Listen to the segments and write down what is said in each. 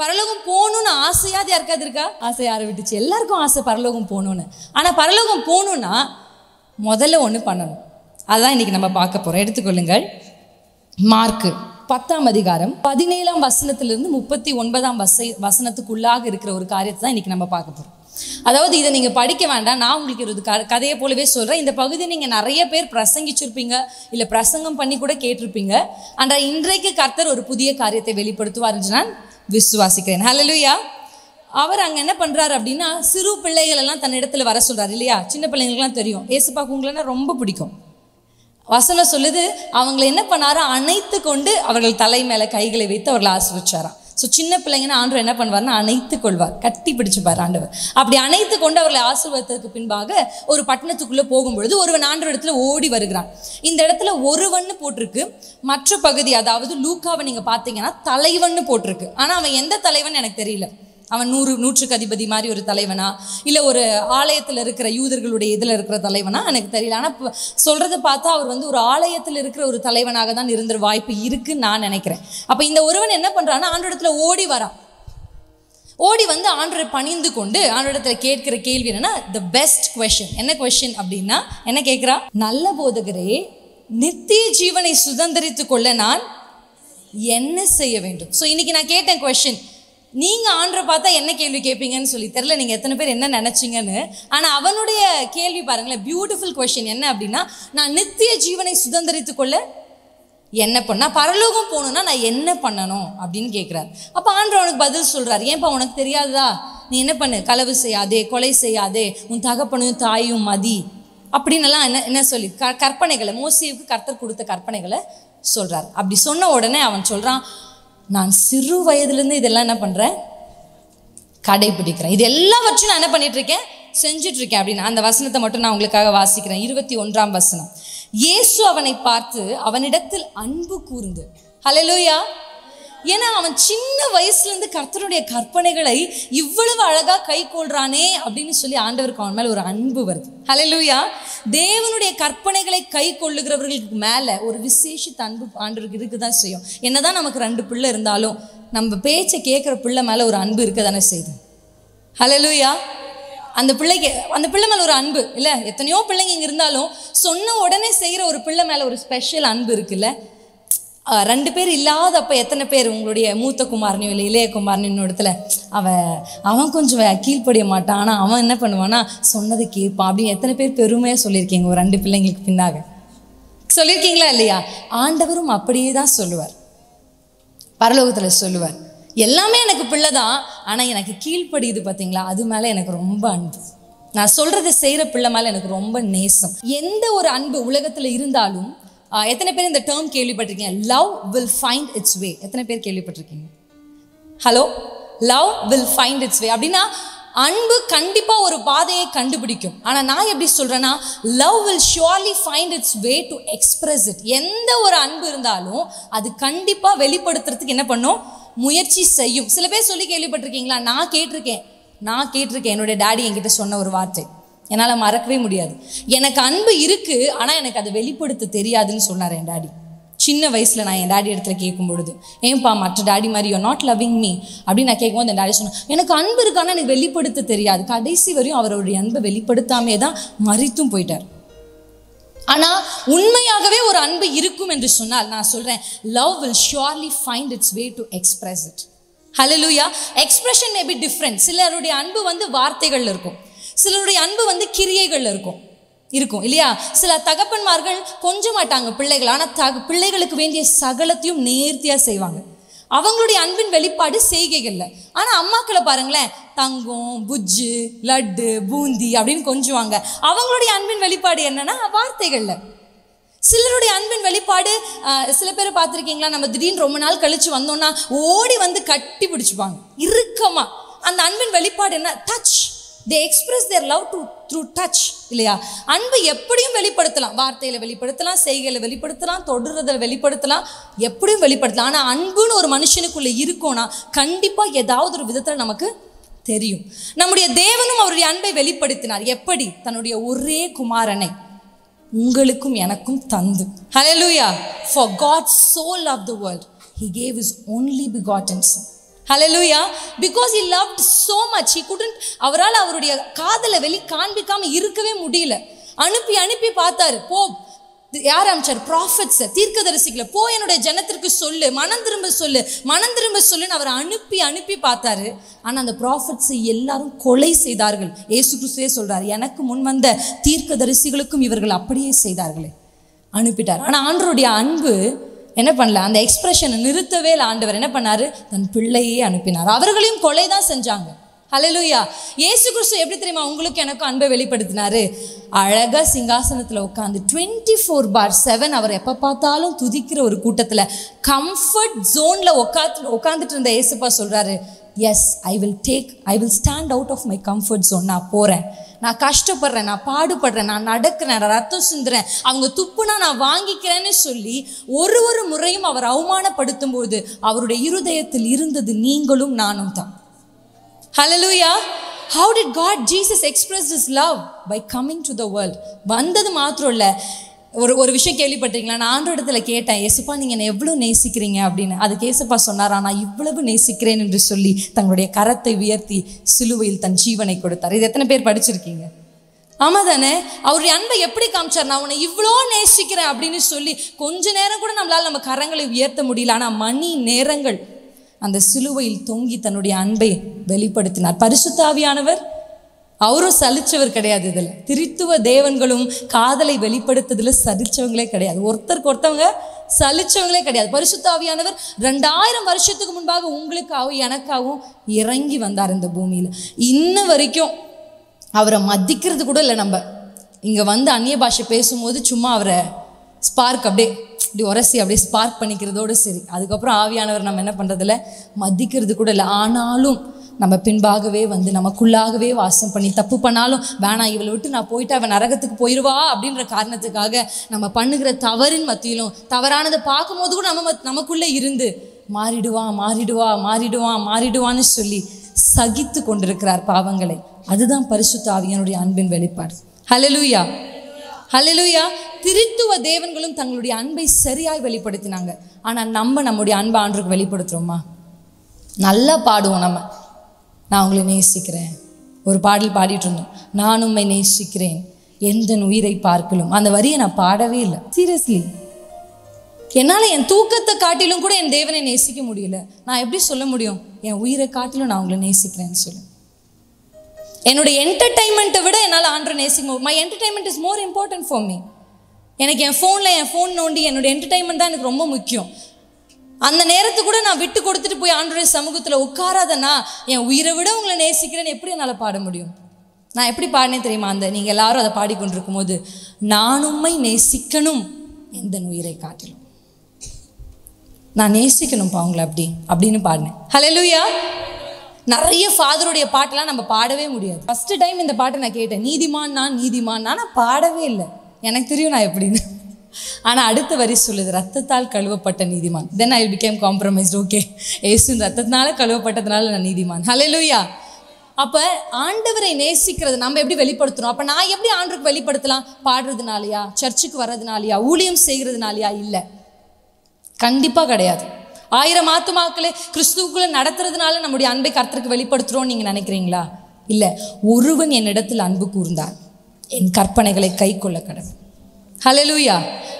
பரலோகம் போணும்னு ஆசையா அது யாருக்காது இருக்கா? ஆசை யாரை விட்டுச்சு? எல்லாருக்கும் ஆசை பரலோகம் போகணும்னு. ஆனால் பரலோகம் போகணுன்னா முதல்ல ஒன்று பண்ணணும். அதுதான் இன்றைக்கி நம்ம பார்க்க போகிறோம். எடுத்துக்கொள்ளுங்கள், மார்க்கு 10ஆம் அதிகாரம் 17ஆம் வசனத்திலிருந்து 39ஆம் வசனத்துக்குள்ளாக இருக்கிற ஒரு காரியத்தை தான் இன்றைக்கி நம்ம பார்க்க போகிறோம். அதாவது இதை நீங்கள் படிக்க வேண்டாம், நான் உங்களுக்கு ஒரு கதையை போலவே சொல்கிறேன். இந்த பகுதியை நீங்கள் நிறைய பேர் பிரசங்கிச்சிருப்பீங்க, இல்லை பிரசங்கம் பண்ணி கூட கேட்டிருப்பீங்க. ஆனால் இன்றைக்கு கர்த்தர் ஒரு புதிய காரியத்தை வெளிப்படுத்துவார்னு நான் விசுவாசிக்கிறேன். ஹல்லேலூயா. அவர் அங்கே என்ன பண்ணுறாரு அப்படின்னா, சிறு பிள்ளைகள் எல்லாம் தன்னிடத்தில் வர சொல்கிறார் இல்லையா? சின்ன பிள்ளைங்களுக்குலாம் தெரியும், ஏசுப்பாக்கு உங்களன்னா ரொம்ப பிடிக்கும். வசனம் சொல்லுது, அவங்களை என்ன பண்ணாரா, அணைத்து கொண்டு அவர்கள் தலை மேலே கைகளை வைத்து அவர்களை ஆசீர்வதிச்சாராம். ஸோ சின்ன பிள்ளைங்கன்னா ஆண்டவர் என்ன பண்ணுவார்னா அணைத்து கொள்வார், கட்டி பிடிச்சுப்பார் ஆண்டவர். அப்படி அணைத்து கொண்டு அவர்களை ஆசீர்வாதத்துக்கு பின்பாக ஒரு பட்டணத்துக்குள்ளே போகும்பொழுது ஒருவன் ஆண்டவர் இடத்துல ஓடி வருகிறான். இந்த இடத்துல ஒருவன்னு போட்டிருக்கு, மற்ற பகுதி அதாவது லூக்காவை நீங்கள் பார்த்தீங்கன்னா தலைவன்னு போட்டிருக்கு. ஆனால் அவன் எந்த தலைவன் எனக்கு தெரியல. அவன் நூற்றுக்கு அதிபதி மாதிரி ஒரு தலைவனா, இல்லை ஒரு ஆலயத்தில் இருக்கிற யூதர்களுடைய இதில் இருக்கிற தலைவனா எனக்கு தெரியல. ஆனால் சொல்கிறத பார்த்தா அவர் வந்து ஒரு ஆலயத்தில் இருக்கிற ஒரு தலைவனாக தான் இருந்துற வாய்ப்பு இருக்குன்னு நான் நினைக்கிறேன். அப்போ இந்த ஒருவன் என்ன பண்ணுறான்னா ஆண்டவரிடத்துல ஓடி வரான். ஓடி வந்து ஆண்டவரை பணிந்து கொண்டு ஆண்டவரிடத்துல கேட்கிற கேள்வி என்னன்னா, த பெஸ்ட் கொஸ்டின். என்ன கொஸ்டின் அப்படின்னா என்ன கேட்குறா, நல்ல போதகரே, நித்திய ஜீவனை சுதந்திரித்து கொள்ள நான் என்ன செய்ய வேண்டும்? ஸோ இன்றைக்கி நான் கேட்டேன் கொஸ்டின், நீங்கள் ஆண்டரை பார்த்தா என்ன கேள்வி கேட்பீங்கன்னு சொல்லி தெரில, நீங்கள் எத்தனை பேர் என்ன நினச்சிங்கன்னு. ஆனால் அவனுடைய கேள்வி பாருங்களேன், பியூட்டிஃபுல் கொஸ்டின். என்ன அப்படின்னா, நான் நித்திய ஜீவனை சுதந்திரித்து கொள்ள என்ன பண்ணால், பரலோகம் போகணுன்னா நான் என்ன பண்ணணும் அப்படின்னு கேட்குறாரு. அப்போ ஆண்டர் அவனுக்கு பதில் சொல்கிறார், ஏன்ப்பா உனக்கு தெரியாதா, நீ என்ன பண்ணு, களவு செய்யாதே, கொலை செய்யாதே, உன் தகப்பனையும் தாயும் மதி அப்படின்னுலாம் என்ன என்ன சொல்லி கற்பனைகளை மோசேவுக்கு கர்த்தர் கொடுத்த கற்பனைகளை சொல்கிறார். அப்படி சொன்ன உடனே அவன் சொல்கிறான், நான் சிறு வயதுலேருந்து இதெல்லாம் என்ன பண்ணுறேன், கடைபிடிக்கிறேன், இது எல்லாவற்றையும் நான் என்ன பண்ணிகிட்ருக்கேன், செஞ்சிட்ருக்கேன் அப்படின்னு. அந்த வசனத்தை மட்டும் நான் உங்களுக்காக வாசிக்கிறேன். 21ஆம் வசனம். இயேசு அவனை பார்த்து அவனிடத்தில் அன்பு கூர்ந்து, ஹல்லேலூயா. ஏன்னா அவன் சின்ன வயசுலேருந்து கர்த்தருடைய கற்பனைகளை இவ்வளவு அழகாக கை கொள்கிறானே அப்படின்னு சொல்லி ஆண்டவருக்கு அவன் மேலே ஒரு அன்பு வருது. ஹல்லேலூயா. தேவனுடைய கற்பனைகளை கை கொள்ளுகிறவர்களுக்கு மேலே ஒரு விசேஷித்த அன்பு ஆண்டவருக்கு இருக்க தான் செய்யும். என்ன தான் நமக்கு 2 பிள்ளை இருந்தாலும் நம்ம பேச்சை கேட்குற பிள்ளை மேலே ஒரு அன்பு இருக்க தானே செய்யுது. ஹல்லேலூயா. அந்த பிள்ளை மேலே ஒரு அன்பு இல்லை, எத்தனையோ பிள்ளைங்க இங்கே இருந்தாலும் சொன்ன உடனே செய்கிற ஒரு பிள்ளை மேலே ஒரு ஸ்பெஷல் அன்பு இருக்குல்ல. 2 பேர் இல்லாதப்போ எத்தனை பேர் உங்களுடைய மூத்த குமாரனையும் இல்லை இளைய குமாரனின் இடத்துல அவன் கொஞ்சம் கீழ்ப்படிய மாட்டான், ஆனால் அவன் என்ன பண்ணுவான்னா சொன்னதை கேட்பான் அப்படின்னு எத்தனை பேர் பெருமையாக சொல்லியிருக்கீங்க. ஒரு 2 பிள்ளைங்களுக்கு பின்னாக சொல்லியிருக்கீங்களா இல்லையா? ஆண்டவரும் அப்படியே தான் சொல்லுவார், பரலோகத்தில் சொல்லுவார், எல்லாமே எனக்கு பிள்ளை தான், ஆனால் எனக்கு கீழ்ப்படியுது பார்த்தீங்களா, அது மேலே எனக்கு ரொம்ப அன்பு, நான் சொல்கிறத செய்கிற பிள்ளை மேலே எனக்கு ரொம்ப நேசம். எந்த ஒரு அன்பு உலகத்தில் இருந்தாலும் எத்தனை பேர் இந்த டேர்ம் கேள்விப்பட்டிருக்கீங்க, love will find its way? எத்தனை பேர் கேள்விப்பட்டிருக்கீங்க? Hello, love will find its way அப்படின்னா அன்பு கண்டிப்பாக ஒரு பாதையை கண்டுபிடிக்கும். ஆனால் நான் எப்படி சொல்கிறேன்னா, love will surely find its way to express it. எந்த ஒரு அன்பு இருந்தாலும் அது கண்டிப்பாக வெளிப்படுத்துறதுக்கு என்ன பண்ணும், முயற்சி செய்யும். சில பேர் சொல்லி கேள்விப்பட்டிருக்கீங்களா, நான் கேட்டிருக்கேன் என்னுடைய டாடி என்கிட்ட சொன்ன ஒரு வார்த்தை என்னால் மறக்கவே முடியாது. எனக்கு அன்பு இருக்குது, ஆனால் எனக்கு அதை வெளிப்படுத்த தெரியாதுன்னு சொன்னார் என் டாடி. சின்ன வயசில் நான் என் டாடி இடத்துல கேட்கும் பொழுது, ஏன்பா மற்ற டாடி மாதிரி யூ நாட் லவ்விங் மீ அப்படின்னு நான் கேட்கும்போது என் டாடி சொன்னேன், எனக்கு அன்பு இருக்கானா எனக்கு வெளிப்படுத்த தெரியாது. கடைசி வரையும் அவருடைய அன்பை வெளிப்படுத்தாமே தான் மறித்தும் போயிட்டார். ஆனால் உண்மையாகவே ஒரு அன்பு இருக்கும் என்று சொன்னால் நான் சொல்கிறேன், love will surely find its way to express it. Hallelujah. Expression may be different. சிலருடைய அன்பு வந்து வார்த்தைகள் இருக்கும், சிலருடைய அன்பு வந்து கிரியைகள் இருக்கும் இல்லையா? சில தகப்பன்மார்கள் கொஞ்ச மாட்டாங்க பிள்ளைகள், ஆனால் பிள்ளைகளுக்கு வேண்டிய சகலத்தையும் நேர்த்தியாக செய்வாங்க. அவங்களுடைய அன்பின் வெளிப்பாடு செய்கைகளில். ஆனால் அம்மாக்களை பாருங்களேன், தங்கம், புஜ்ஜு, லட்டு, பூந்தி அப்படின்னு கொஞ்சுவாங்க. அவங்களுடைய அன்பின் வெளிப்பாடு என்னன்னா வார்த்தைகளில். சிலருடைய அன்பின் வெளிப்பாடு, சில பேரை பார்த்துருக்கீங்களா, நம்ம திடீர்னு ரொம்ப நாள் கழித்து வந்தோன்னா ஓடி வந்து கட்டி பிடிச்சிப்பாங்க இறுக்கமாக. அந்த அன்பின் வெளிப்பாடு என்ன, touch. They express their love through touch இல்லையா? அன்பு எப்படியும் வெளிப்படுத்தலாம், வார்த்தையில் வெளிப்படுத்தலாம், செய்கையில் வெளிப்படுத்தலாம், தொடுறதில் வெளிப்படுத்தலாம், எப்படியும் வெளிப்படுத்தலாம். ஆனால் அன்புன்னு ஒரு மனுஷனுக்குள்ளே இருக்கோன்னா கண்டிப்பாக ஏதாவது ஒரு விதத்தில் நமக்கு தெரியும். நம்முடைய தேவனும் அவருடைய அன்பை வெளிப்படுத்தினார். எப்படி? தன்னுடைய ஒரே குமாரனை உங்களுக்கும் எனக்கும் தந்து. ஹல்லேலூயா. For God so loved the world, He gave His only begotten Son. Hallelujah. Because he loved so much, he couldn't, avaral avarudiya kaadala veli kaanbikama irukave mudiyala. Anupi paatharu, po yaar amchar prophets theerkadarsigala po enoda janathirku sollu manandirumba sollu nu avara anupi paatharu. Ana and the prophets ellarum kolai seidargal. Yesu Kristuve solrar enakku mun vanda theerkadarsigalukkum ivargal appadiye seidargal anupitar. Ana aanrudiya anbu என்ன பண்ணலாம், அந்த எக்ஸ்பிரஷனை நிறுத்தவே இல்லை. ஆண்டவர் என்ன பண்ணார், தன் பிள்ளையே அனுப்பினார். அவர்களையும் கொலை தான் செஞ்சாங்க. ஹல்லேலூயா. இயேசு கிறிஸ்து எப்படி தெரியுமா உங்களுக்கு எனக்கு அன்பை வெளிப்படுத்தினாரு, அழகாக சிங்காசனத்தில் உட்காந்து 24/7 அவர் எப்போ பார்த்தாலும் துதிக்கிற ஒரு கூட்டத்தில் கம்ஃபர்ட் ஜோனில் உட்காந்துட்டு இருந்த ஏசப்பா சொல்கிறாரு, yes I will stand out of my comfort zone. நான் போகிறேன், நான் கஷ்டப்படுறேன், நான் பாடுபடுறேன், நான் நடக்கிறேன், ரத்தம் சிந்துறேன், அவங்க துப்புனா நான் வாங்கிக்கிறேன்னு சொல்லி ஒரு முறையும் அவர் அவமானப்படுத்தும் போது அவருடைய இருதயத்தில் இருந்தது நீங்களும் நானும் தான். Hallelujah. How did God Jesus express his love? By coming to the world. வந்தது மாத்திரம் இல்லை, ஒரு விஷயம் கேள்விப்பட்டீங்களா, நான் ஆண்ட இடத்துல கேட்டேன், ஏசப்பா நீங்கள் என்ன எவ்வளோ நேசிக்கிறீங்க அப்படின்னு. அதுக்கு ஏசப்பா சொன்னாரா, நான் இவ்வளவு நேசிக்கிறேன் என்று சொல்லி தங்களுடைய கரத்தை உயர்த்தி சிலுவையில் தன் ஜீவனை கொடுத்தார். இது எத்தனை பேர் படிச்சிருக்கீங்க? ஆமாம் தானே. அவருடைய அன்பை எப்படி காமிச்சார், நான் உன்னை இவ்வளோ நேசிக்கிறேன் அப்படின்னு சொல்லி. கொஞ்ச நேரம் கூட நம்மளால் நம்ம கரங்களை உயர்த்த முடியல, ஆனால் மணி நேரங்கள் அந்த சிலுவையில் தொங்கி தன்னுடைய அன்பை வெளிப்படுத்தினார். பரிசுத்த ஆவியானவர் அவரும் சலிச்சவர் கிடையாது. இதில் திரித்துவ தேவன்களும் காதலை வெளிப்படுத்துதில் சலிச்சவங்களே கிடையாது, ஒருத்தருக்கு ஒருத்தவங்க சலிச்சவங்களே கிடையாது. பரிசுத்த ஆவியானவர் 2000 வருஷத்துக்கு முன்பாக உங்களுக்காகவும் எனக்காகவும் இறங்கி வந்தார் இந்த பூமியில். இன்ன வரைக்கும் அவரை மதிக்கிறது கூட இல்லை. நம்ம இங்கே வந்து அந்நிய பாஷை பேசும்போது சும்மா அவரை ஸ்பார்க் அப்படியே இப்படி உரசி அப்படியே ஸ்பார்க் பண்ணிக்கிறதோடு சரி. அதுக்கப்புறம் ஆவியானவர் நம்ம என்ன பண்ணுறதில்ல, மதிக்கிறது கூட இல்லை. ஆனாலும் நம்ம பின்பாகவே வந்து நமக்குள்ளாகவே வாசம் பண்ணி தப்பு பண்ணாலும் வேணாம் இவளை விட்டு நான் போயிட்டு அவன் நரகத்துக்கு போயிடுவா அப்படின்ற காரணத்துக்காக நம்ம பண்ணுகிற தவறின் மத்தியிலும் தவறானதை பார்க்கும்போது கூட நமக்குள்ளே இருந்து மாறிடுவான்னு சொல்லி சகித்து கொண்டிருக்கிறார் பாவங்களை. அதுதான் பரிசுத்த ஆவியானுடைய அன்பின் வெளிப்பாடு. ஹல்லேலூயா, ஹல்லேலூயா. திருத்துவ தேவன்களும் தங்களுடைய அன்பை சரியாய் வெளிப்படுத்தினாங்க. ஆனால் நம்ம நம்முடைய அன்பை ஆண்டவருக்கு வெளிப்படுத்துகிறோமா? நல்லா பாடுவோம், நம்ம நான் உங்களை நேசிக்கிறேன் ஒரு பாடல் பாடிட்டு இருந்தோம், நான் உம்மை நேசிக்கிறேன் எந்த உயிரை பார்க்கலும். அந்த வரியை நான் பாடவே இல்லை. சீரியஸ்லி என்னால் என் தூக்கத்தை காட்டிலும் கூட என் தேவனை நேசிக்க முடியல. நான் எப்படி சொல்ல முடியும் என் உயிரை காட்டிலும் நான் உங்களை நேசிக்கிறேன்னு சொல்லு? என்னுடைய என்டர்டைன்மெண்ட்டை விட என்னால் ஆண்டவரை நேசிக்க, my entertainment is more important for me. எனக்கு என் ஃபோன் நோண்டி என்னுடைய என்டர்டைன்மெண்ட் தான் எனக்கு ரொம்ப முக்கியம். அந்த நேரத்தை கூட நான் விட்டு கொடுத்துட்டு போய் ஆண்டவருடைய சமூகத்தில் உட்காராதனா என் உயிரை விட உங்களை நேசிக்கிறேன்னு எப்படி என்னால் பாட முடியும்? நான் எப்படி பாடினே தெரியுமா, அந்த நீங்கள் எல்லாரும் அதை பாடிக்கொண்டிருக்கும் போது, நான் உம்மை நேசிக்கணும் எந்த உயிரை காட்டிலும், நான் நேசிக்கணும்ப்பா உங்களை அப்படின்னு பாடினேன். ஹல்லேலூயா. நிறைய ஃபாதருடைய பாட்டெல்லாம் நம்ம பாடவே முடியாது. ஃபஸ்ட்டு டைம் இந்த பாட்டை நான் கேட்டேன், நீதிமான் நான் பாடவே இல்லை. எனக்கு தெரியும் நான் எப்படின்னு. ஆனால் அடுத்த வரி சொல்லுது, ரத்தத்தால் கழுவப்பட்ட நீதிமான். Then I became compromised. Okay, ஏசு ரத்தத்தினால கழுவப்பட்டதுனால நான் நீதிமான். ஹல்லேலூயா. அப்போ ஆண்டவரை நேசிக்கிறது நம்ம எப்படி வெளிப்படுத்துகிறோம்? அப்போ நான் எப்படி ஆண்டவருக்கு வெளிப்படுத்தலாம்? பாடுறதுனாலையா, சர்ச்சுக்கு வர்றதுனாலையா, ஊழியம் செய்கிறதுனாலையா? இல்லை, கண்டிப்பாக கிடையாது. 1000 ஆத்துமாக்களை கிறிஸ்துவுக்குள்ளே நடத்துறதுனால நம்முடைய அன்பை கர்த்தருக்கு வெளிப்படுத்துகிறோம்னு நீங்கள் நினைக்கிறீங்களா? இல்லை. ஒருவன் என்னிடத்தில் அன்பு கூர்ந்தார், என் கற்பனைகளை கை கொள்ள கடவுள். ஹல்லேலூயா.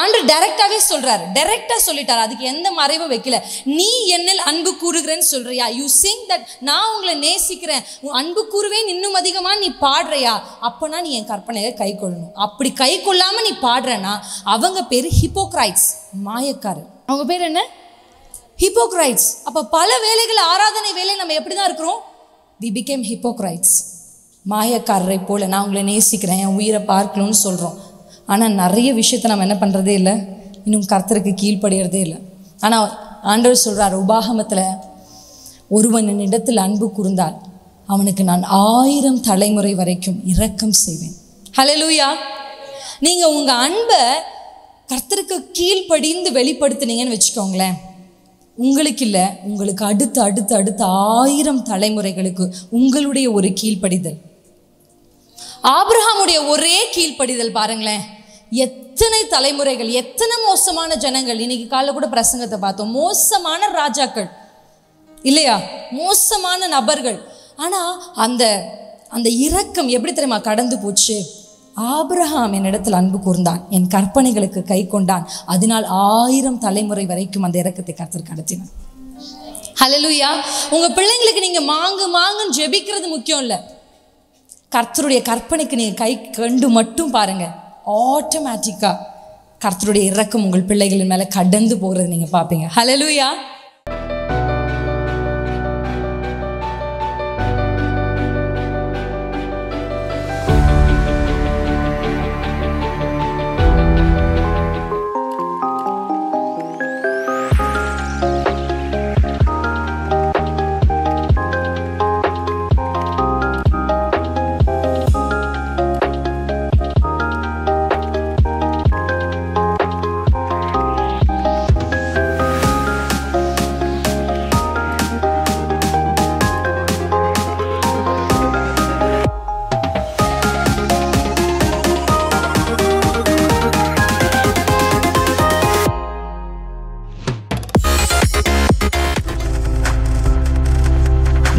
ஆண்டு டைரக்டாகவே சொல்கிறார், டைரக்டாக சொல்லிட்டார், அதுக்கு எந்த மறைவும் வைக்கல. நீ என்னில் அன்பு கூறுகிறேன்னு சொல்கிறியா, யூ சிங் தட், நான் உங்களை நேசிக்கிறேன் அன்பு கூறுவேன் இன்னும் அதிகமாக நீ பாடுறியா, அப்போனா நீ என் கற்பனையை கை கொள்ளணும். அப்படி கை கொள்ளாமல் நீ பாடுறேன்னா, அவங்க பேர் ஹிப்போக்ரைட்ஸ், மாயக்காரர். அவங்க பேர் என்ன? ஹிப்போக்ரைட்ஸ். அப்போ பல வேலைகள், ஆராதனை வேலை நம்ம எப்படி தான் இருக்கிறோம்? வி பிகேம் ஹிப்போக்ரைட்ஸ், மாயக்காரரை போல். நான் உங்களை நேசிக்கிறேன் என் உயிரை பார்க்கணும்னு சொல்கிறோம், ஆனால் நிறைய விஷயத்தை நம்ம என்ன பண்ணுறதே இல்லை, இன்னும் கர்த்தருக்கு கீழ்ப்படுகிறதே இல்லை. ஆனால் ஆண்டவர் சொல்கிறார் உபாகமத்தில், ஒருவன் என்னிடத்தில் அன்பு கூர்ந்தால் அவனுக்கு நான் 1000 தலைமுறை வரைக்கும் இரக்கம் செய்வேன். ஹல்லேலூயா. நீங்கள் உங்கள் அன்பை கர்த்தருக்கு கீழ்ப்படிந்து வெளிப்படுத்தினீங்கன்னு வச்சுக்கோங்களேன், உங்களுக்கு இல்லை உங்களுக்கு அடுத்து அடுத்து அடுத்து 1000 தலைமுறைகளுக்கு உங்களுடைய ஒரு கீழ்ப்படிதல். ஆபிரகாமுடைய ஒரே கீழ்ப்படிதல் பாருங்களேன், எத்தனை தலைமுறைகள், எத்தனை மோசமான ஜனங்கள். இன்னைக்கு காலையில் கூட பிரசங்கத்தை பார்த்தோம், மோசமான ராஜாக்கள், இல்லையா? மோசமான நபர்கள். ஆனால் அந்த அந்த இரக்கம் எப்படி தெரியுமா கடந்து போச்சு? ஆபிரகாம் என்னிடத்தில் அன்பு கூர்ந்தான், என் கற்பனைகளுக்கு கை கொண்டான், அதனால் 1000 தலைமுறை வரைக்கும் அந்த இரக்கத்தை கர்த்தர் கடத்தினான். ஹல்லேலூயா. உங்கள் பிள்ளைங்களுக்கு நீங்கள் மாங்குன்னு ஜெபிக்கிறது முக்கியம் இல்லை, கர்த்தருடைய கற்பனைக்கு நீங்கள் கை கண்டு மட்டும் பாருங்கள், ஆட்டோமேட்டிக்காக கர்த்தருடைய இரக்கம் உங்கள் பிள்ளைகளின் மேலே கடந்து போகிறது நீங்கள் பார்ப்பீங்க. ஹல்லேலூயா.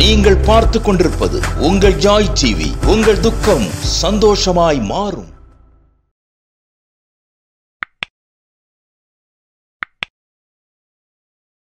நீங்கள் பார்த்து கொண்டிருப்பது உங்கள் ஜாய் டிவி. உங்கள் துக்கம் சந்தோஷமாய் மாறும்.